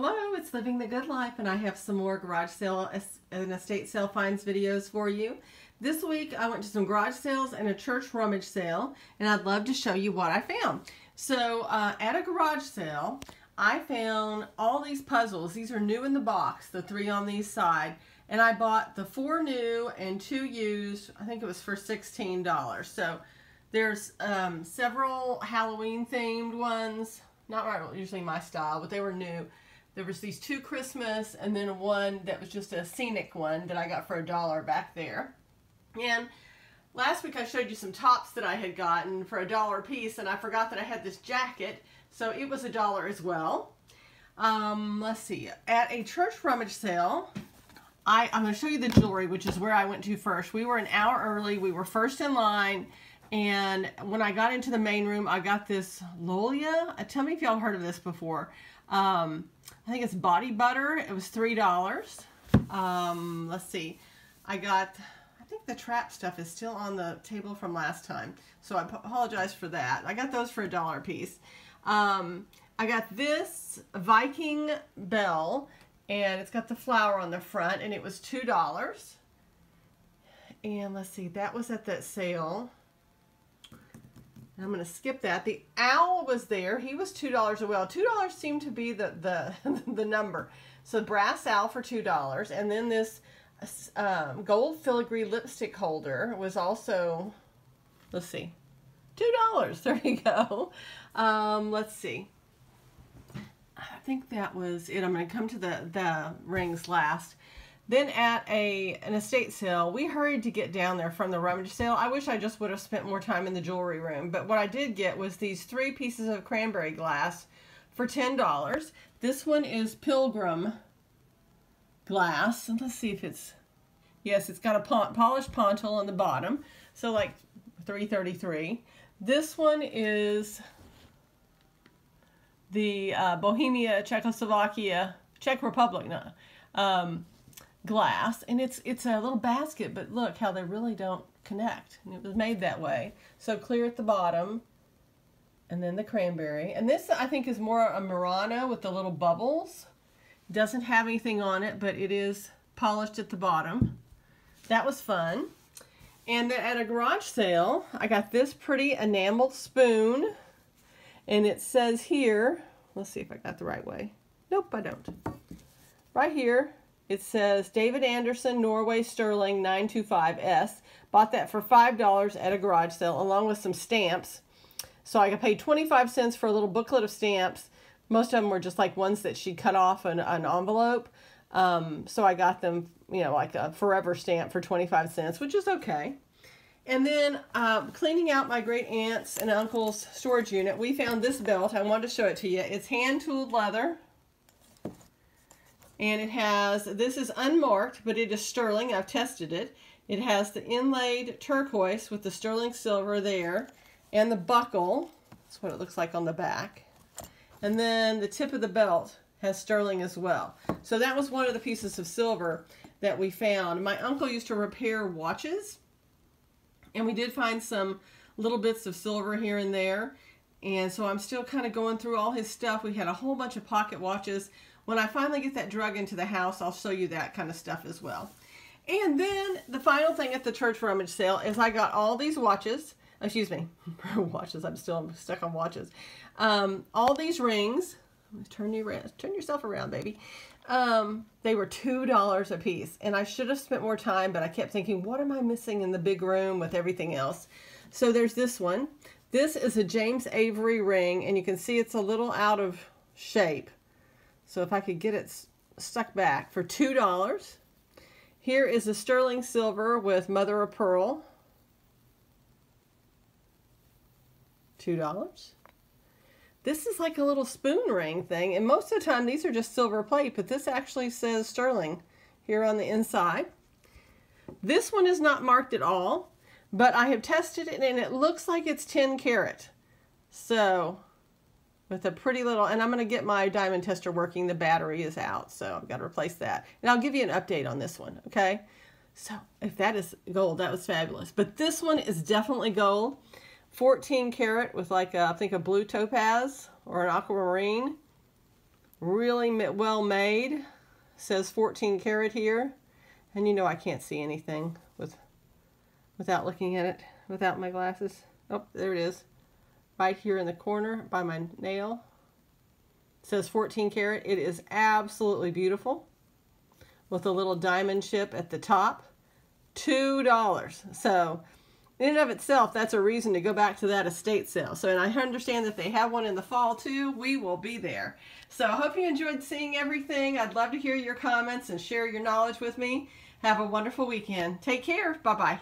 Hello, it's Living the Good Life, and I have some more garage sale and estate sale finds videos for you. This week I went to some garage sales and a church rummage sale, and I'd love to show you what I found. So at a garage sale, I found all these puzzles. These are new in the box, the three on these side, and I bought the four new and two used. I think it was for $16. So there's several Halloween themed ones, not usually my style, but they were new. There was these two Christmas and then one that was just a scenic one that I got for $1 back there. And last week I showed you some tops that I had gotten for $1 a piece, and I forgot that I had this jacket, so it was $1 as well. Let's see, at a church rummage sale, I'm going to show you the jewelry, which is where I went to first. We were an hour early, we were first in line, and when I got into the main room, I got this Lolia. Tell me if y'all heard of this before. I think it's body butter. It was $3. Let's see. I think the trap stuff is still on the table from last time, so I apologize for that. I got those for $1 a piece. I got this Viking bell, and it's got the flower on the front, and it was $2. And let's see, that was at that sale. I'm going to skip that. The owl was there. He was $2 as well. $2 seemed to be the number. So brass owl for $2. And then this gold filigree lipstick holder was also, let's see, $2. There you go. Let's see. I think that was it. I'm going to come to the rings last. Then at an estate sale, we hurried to get down there from the rummage sale. I wish I just would have spent more time in the jewelry room, but what I did get was these three pieces of cranberry glass for $10. This one is Pilgrim glass, and let's see if it's, yes, it's got a polished pontil on the bottom, so like $3.33. This one is the Bohemia, Czechoslovakia, Czech Republic, no, glass, and it's a little basket, but look how they really don't connect, and it was made that way, so clear at the bottom, and then the cranberry. And this I think is more a Murano with the little bubbles. Doesn't have anything on it, but it is polished at the bottom. That was fun. And then at a garage sale, I got this pretty enameled spoon, and it says here, let's see if I got the right way, nope I don't, right here it says David Anderson, Norway, Sterling, 925S. Bought that for $5 at a garage sale, along with some stamps. So I paid 25 cents for a little booklet of stamps. Most of them were just like ones that she cut off an envelope. So I got them, you know, like a forever stamp for 25 cents, which is okay. And then cleaning out my great aunt's and uncle's storage unit, we found this belt. I wanted to show it to you. It's hand-tooled leather. And it has, this is unmarked, but it is sterling. I've tested it. It has the inlaid turquoise with the sterling silver there. And the buckle, that's what it looks like on the back. And then the tip of the belt has sterling as well. So that was one of the pieces of silver that we found. My uncle used to repair watches. And we did find some little bits of silver here and there. And so I'm still kind of going through all his stuff. We had a whole bunch of pocket watches. When I finally get that drug into the house, I'll show you that kind of stuff as well. And then the final thing at the church rummage sale is I got all these watches, excuse me, watches, I'm still stuck on watches, all these rings, turn yourself around, baby. They were $2 a piece, and I should have spent more time, but I kept thinking, what am I missing in the big room with everything else? So there's this one. This is a James Avery ring, and you can see it's a little out of shape. So if I could get it stuck back for $2. Here is a sterling silver with mother of pearl. $2. This is like a little spoon ring thing. And most of the time these are just silver plate, but this actually says sterling here on the inside. This one is not marked at all, but I have tested it and it looks like it's 10 karat. So with a pretty little, and I'm going to get my diamond tester working. The battery is out, so I've got to replace that. And I'll give you an update on this one, okay? So if that is gold, that was fabulous. But this one is definitely gold. 14 karat with like, I think a blue topaz or an aquamarine. really well made. It says 14 karat here, and you know I can't see anything without looking at it without my glasses. Oh, there it is, right here in the corner by my nail. It says 14 karat. It is absolutely beautiful, with a little diamond chip at the top. $2. So in and of itself, that's a reason to go back to that estate sale. So, and I understand that they have one in the fall too. We will be there. So I hope you enjoyed seeing everything. I'd love to hear your comments and share your knowledge with me. Have a wonderful weekend. Take care. Bye-bye.